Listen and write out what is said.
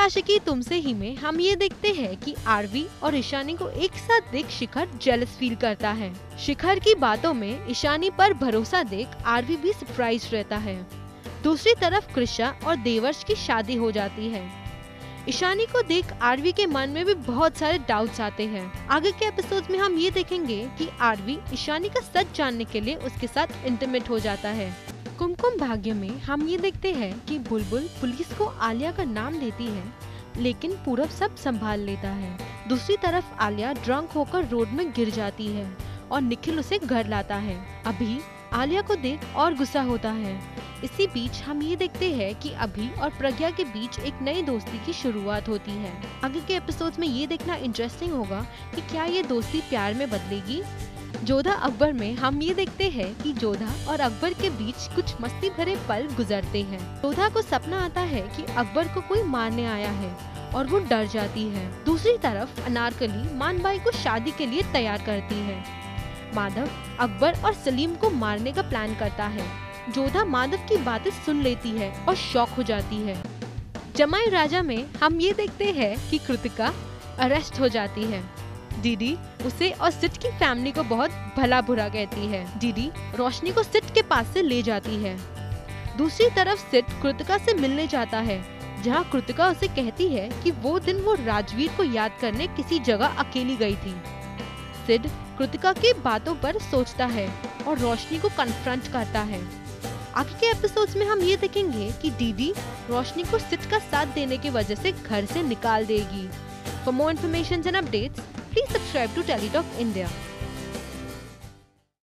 आशिकी तुम से ही में हम ये देखते हैं कि आरवी और ईशानी को एक साथ देख शिखर जेलस फील करता है। शिखर की बातों में ईशानी पर भरोसा देख आरवी भी सरप्राइज रहता है। दूसरी तरफ कृष्णा और देवर्ष की शादी हो जाती है। ईशानी को देख आरवी के मन में भी बहुत सारे डाउट्स आते हैं। आगे के एपिसोड में हम ये देखेंगे कि आरवी ईशानी का सच जानने के लिए उसके साथ इंटीमेट हो जाता है। कुमकुम भाग्य में हम ये देखते हैं कि बुलबुल पुलिस को आलिया का नाम देती है, लेकिन पूरब सब संभाल लेता है। दूसरी तरफ आलिया ड्रंक होकर रोड में गिर जाती है और निखिल उसे घर लाता है। अभी आलिया को देख और गुस्सा होता है। इसी बीच हम ये देखते हैं कि अभी और प्रज्ञा के बीच एक नई दोस्ती की शुरुआत होती है। आगे के एपिसोड में ये देखना इंटरेस्टिंग होगा कि क्या ये दोस्ती प्यार में बदलेगी। जोधा अकबर में हम ये देखते हैं कि जोधा और अकबर के बीच कुछ मस्ती भरे पल गुजरते हैं। जोधा को सपना आता है कि अकबर को कोई मारने आया है और वो डर जाती है। दूसरी तरफ अनारकली मानबाई को शादी के लिए तैयार करती है। माधव अकबर और सलीम को मारने का प्लान करता है। जोधा माधव की बातें सुन लेती है और शॉक हो जाती है। जमाई राजा में हम ये देखते हैं कि कृतिका अरेस्ट हो जाती है। दीदी उसे और सिट की फैमिली को बहुत भला बुरा कहती है। दीदी रोशनी को सिट के पास से ले जाती है। दूसरी तरफ सिट कृतिका से मिलने जाता है, जहां कृतिका उसे कहती है कि वो दिन वो राजवीर को याद करने किसी जगह अकेली गई थी। सिट कृतिका की बातों पर सोचता है और रोशनी को कन्फ्रंट करता है। आगे के एपिसोड्स में हम ये देखेंगे कि दीदी रोशनी को सिट का साथ देने की वजह से घर से निकाल देगी। For more information and updates, please subscribe to TellyTalk India.